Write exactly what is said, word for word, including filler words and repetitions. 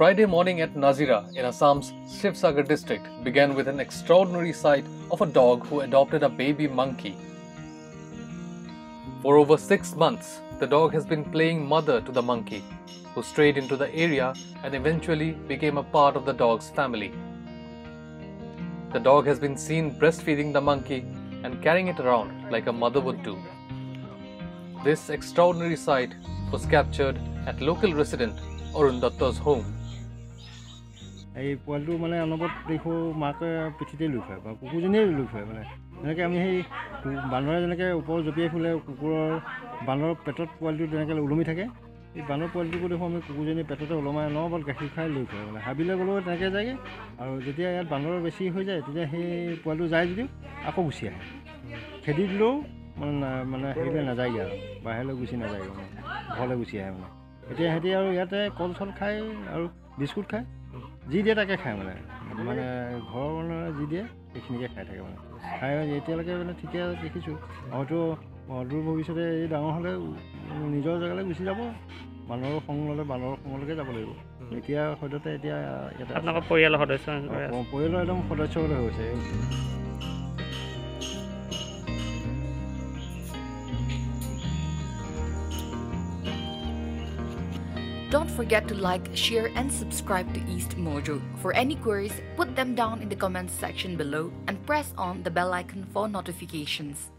Friday morning at Nazira in Assam's Sivsagar district began with an extraordinary sight of a dog who adopted a baby monkey. For over six months, the dog has been playing mother to the monkey, who strayed into the area and eventually became a part of the dog's family. The dog has been seen breastfeeding the monkey and carrying it around like a mother would do. This extraordinary sight was captured at local resident Arun Datta's home. I was able to Mana hebe na jaiga, bahelo gusi na jaiga, bhole gusi hai mana. Ite hati aur yate console khai aur biscuit khai, jide ta ke khai mana. Mana ghor mana jide ekhni ke khai thake mana. Khai yete lage mana thikya dekhichu. Aur jo order bhobishyote dangor hole nijor jagale gusi jabo, banor khong lole banor khong lege jabo lagbo. Etia hojote etia yate apnakor poriyal hodesyon. Poriyal ekdom hodesyon hoyse. Don't forget to like, share and subscribe to East Mojo. For any queries, put them down in the comments section below and press on the bell icon for notifications.